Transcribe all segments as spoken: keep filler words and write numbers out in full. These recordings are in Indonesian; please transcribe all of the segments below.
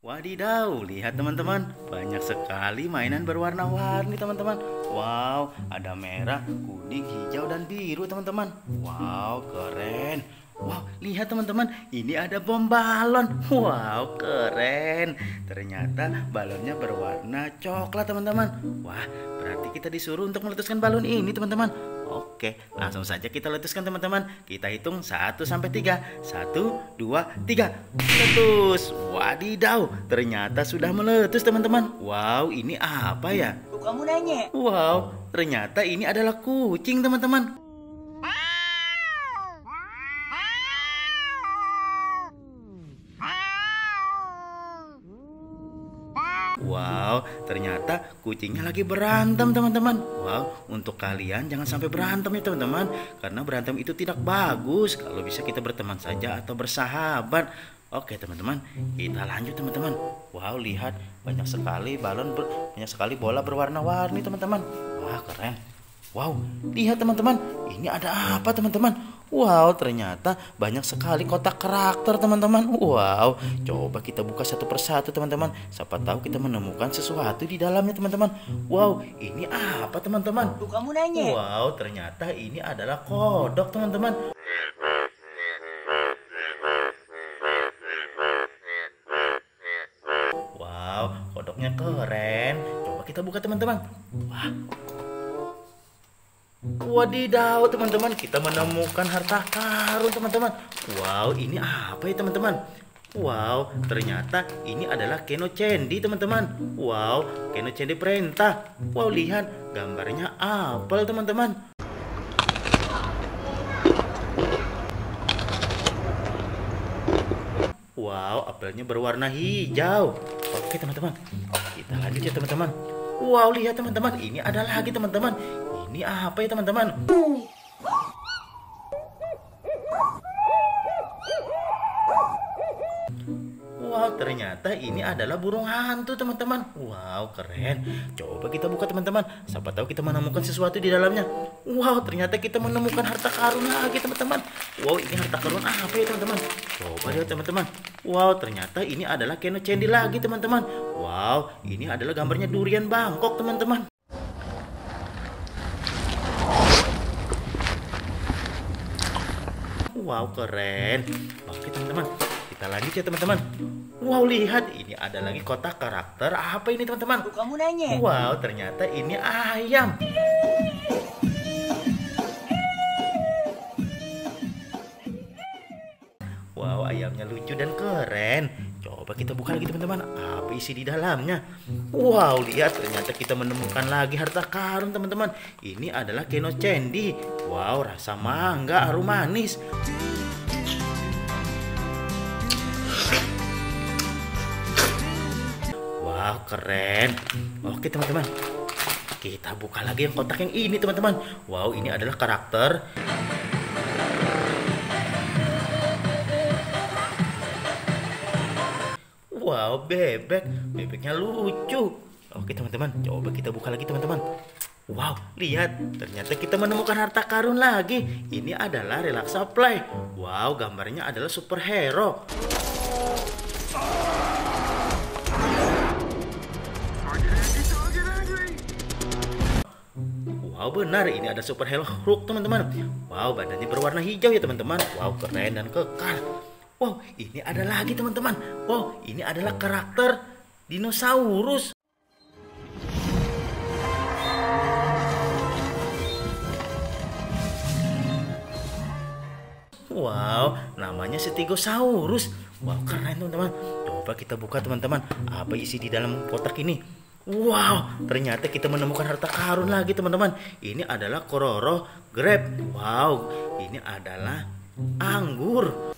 Wadidaw, lihat teman-teman, banyak sekali mainan berwarna-warni teman-teman. Wow, ada merah, kuning, hijau, dan biru teman-teman. Wow, keren. Wow, lihat teman-teman, ini ada bom balon. Wow, keren. Ternyata balonnya berwarna coklat teman-teman. Wah, berarti kita disuruh untuk meletuskan balon ini teman-teman. Oke, langsung saja kita letuskan teman-teman. Kita hitung satu sampai tiga. satu, dua, tiga. Letus. Wadidaw, ternyata sudah meletus teman-teman. Wow, ini apa ya? Kamu nanya. Wow, ternyata ini adalah kucing teman-teman. Wow, ternyata kucingnya lagi berantem teman-teman. Wow, untuk kalian jangan sampai berantem ya teman-teman, karena berantem itu tidak bagus. Kalau bisa kita berteman saja atau bersahabat. Oke teman-teman, kita lanjut teman-teman. Wow, lihat banyak sekali balon, banyak sekali bola berwarna-warni teman-teman. Wah, keren. Wow, lihat teman-teman, ini ada apa teman-teman? Wow, ternyata banyak sekali kotak karakter teman-teman. Wow, coba kita buka satu persatu teman-teman. Siapa tahu kita menemukan sesuatu di dalamnya teman-teman. Wow, ini apa teman-teman? Tuh kamu nanya. Wow, ternyata ini adalah kodok teman-teman. Wow, kodoknya keren. Coba kita buka teman-teman. Wah. Wadidaw teman-teman, kita menemukan harta karun teman-teman. Wow, ini apa ya teman-teman? Wow, ternyata ini adalah kenocendi teman-teman. Wow, kenocendi perintah. Wow, lihat gambarnya apel teman-teman. Wow, apelnya berwarna hijau. Oke teman-teman, kita lanjut ya teman-teman. Wow, lihat teman-teman, ini ada lagi teman-teman. Ini apa ya teman-teman? Wow, ternyata ini adalah burung hantu teman-teman. Wow, keren. Coba kita buka teman-teman. Siapa tahu kita menemukan sesuatu di dalamnya. Wow, ternyata kita menemukan harta karun lagi teman-teman. Wow, ini harta karun apa ya teman-teman? Coba lihat teman-teman. Wow, ternyata ini adalah kenocendi lagi teman-teman. Wow, ini adalah gambarnya durian Bangkok teman-teman. Wow, keren. Oke teman-teman, kita lanjut ya teman-teman. Wow, lihat ini ada lagi kotak karakter. Apa ini teman-teman? Kamu nanya. Wow, ternyata ini ayam. Wow, ayamnya lucu dan keren. Coba kita buka lagi teman-teman. Apa isi di dalamnya? Wow, lihat ternyata kita menemukan lagi harta karun teman-teman. Ini adalah kenocendi. Wow, rasa mangga, harum manis. Wow, keren. Oke teman-teman, kita buka lagi yang kotak yang ini teman-teman. Wow, ini adalah karakter. Wow, bebek. Bebeknya lucu. Oke teman-teman, coba kita buka lagi teman-teman. Wow, lihat ternyata kita menemukan harta karun lagi. Ini adalah relax supply. Wow, gambarnya adalah superhero. Wow, benar, ini ada superhero Hulk teman-teman. Wow, badannya berwarna hijau ya teman-teman. Wow, keren dan kekar. Wow, ini ada lagi teman-teman. Wow, ini adalah karakter dinosaurus. Wow, namanya Stegosaurus. Wow, keren teman-teman. Coba kita buka teman-teman. Apa isi di dalam kotak ini? Wow, ternyata kita menemukan harta karun lagi teman-teman. Ini adalah kororo grape. Wow, ini adalah anggur.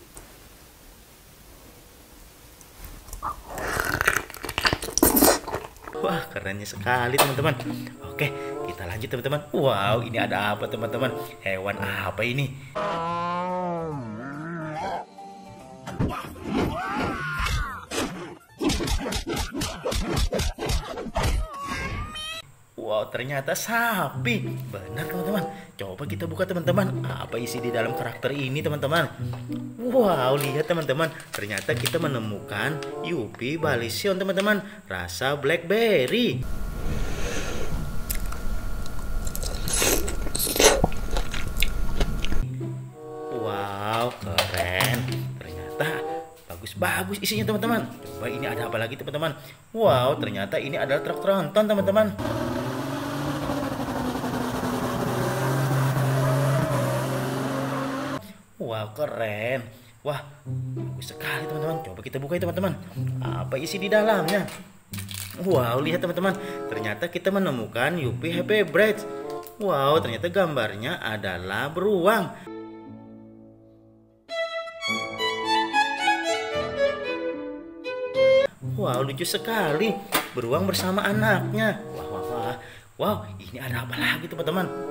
Wah, kerennya sekali teman-teman. Oke, kita lanjut teman-teman. Wow, ini ada apa teman-teman? Hewan apa ini? Wow, ternyata sapi. Benar teman-teman. Coba kita buka teman-teman. Apa isi di dalam karakter ini teman-teman? Wow, lihat teman-teman. Ternyata kita menemukan Yupi Balison teman-teman. Rasa blackberry. Wow, keren. Ternyata bagus isinya teman-teman. Coba ini ada apa lagi teman-teman? Wow, ternyata ini adalah truk tronton teman-teman. Wow, keren. Wah, bagus sekali teman-teman. Coba kita buka ya teman-teman. Apa isi di dalamnya? Wow, lihat teman-teman. Ternyata kita menemukan Yupi Happy Bread. Wow, ternyata gambarnya adalah beruang. Wow, lucu sekali. Beruang bersama anaknya. Wah, wah, wah. Wow, ini ada apa lagi teman-teman?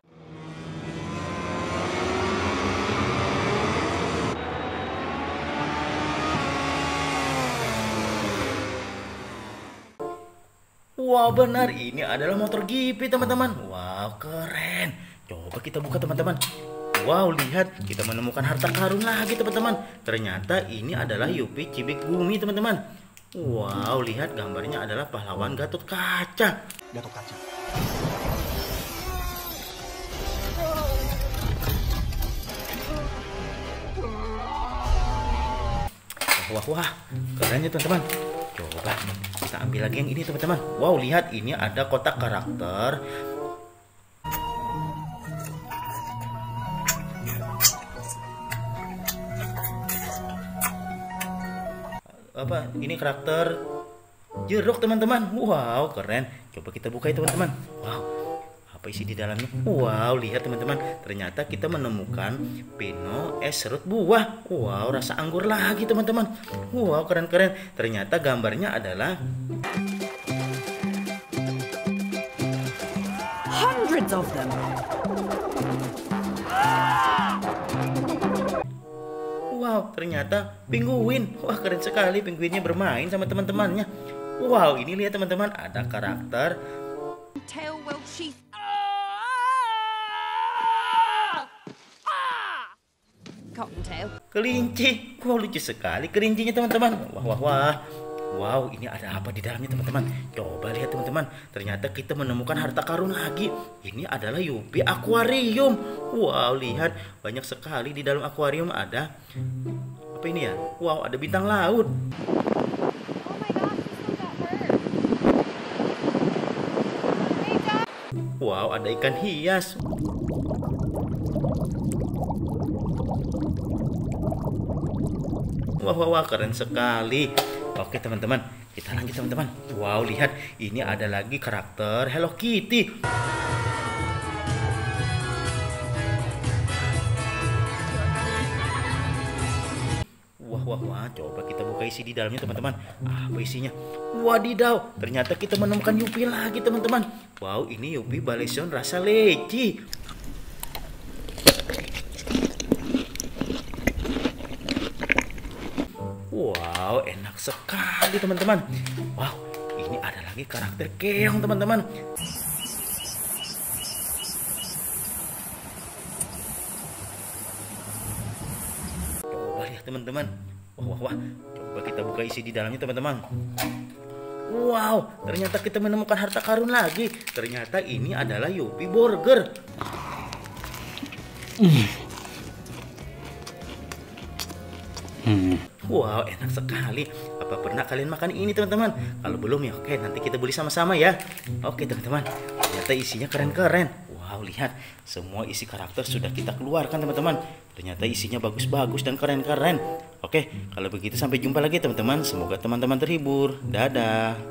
Wow, benar. Ini adalah motor G P teman-teman. Wow, keren. Coba kita buka teman-teman. Wow, lihat, kita menemukan harta karun lagi teman-teman. Ternyata ini adalah Yupi Chibi Gummy teman-teman. Wow, lihat gambarnya adalah pahlawan Gatot Kaca. Gatot Kaca. Wah, wah, wah. Keren ya teman-teman. Coba kita ambil lagi yang ini teman-teman. Wow, lihat ini ada kotak karakter. Apa ini karakter jeruk teman-teman? Wow, keren. Coba kita buka ya teman-teman. Wow, apa isi di dalamnya? Wow, lihat teman-teman. Ternyata kita menemukan Pino es serut buah. Wow, rasa anggur lagi teman-teman. Wow, keren-keren. Ternyata gambarnya adalah hundreds of them. Wow, ternyata penguin. Wah, keren sekali penguinnya bermain sama teman-temannya. Wow, ini lihat teman-teman, ada karakter kelinci. Wow, lucu sekali kelincinya teman-teman. Wah, wah, wah. Wow, ini ada apa di dalamnya teman-teman? Coba lihat teman-teman. Ternyata kita menemukan harta karun lagi. Ini adalah Yupi Aquarium. Wow, lihat, banyak sekali di dalam akuarium ada apa ini ya? Wow, ada bintang laut. Oh my God, wow, ada ikan hias. Wah, wah, wah, keren sekali. Oke teman-teman, kita lanjut teman-teman. Wow, lihat, ini ada lagi karakter Hello Kitty. Wah, wah, coba kita buka isi di dalamnya teman-teman. Apa isinya? Wadidaw, ternyata kita menemukan Yupi lagi teman-teman. Wow, ini Yupi Balison rasa leci. Wow, enak sekali teman-teman. Wow, ini ada lagi karakter keong teman-teman. Teman-teman, wah, wah, wah, coba kita buka isi di dalamnya teman-teman. Wow, ternyata kita menemukan harta karun lagi. Ternyata ini adalah Yupi burger. Hmm. Wow, enak sekali. Apa pernah kalian makan ini teman-teman? Kalau belum ya, oke, nanti kita beli sama-sama ya. Oke teman-teman, ternyata isinya keren-keren. Wow, lihat, semua isi karakter sudah kita keluarkan teman-teman. Ternyata isinya bagus-bagus dan keren-keren. Oke, kalau begitu sampai jumpa lagi teman-teman. Semoga teman-teman terhibur. Dadah.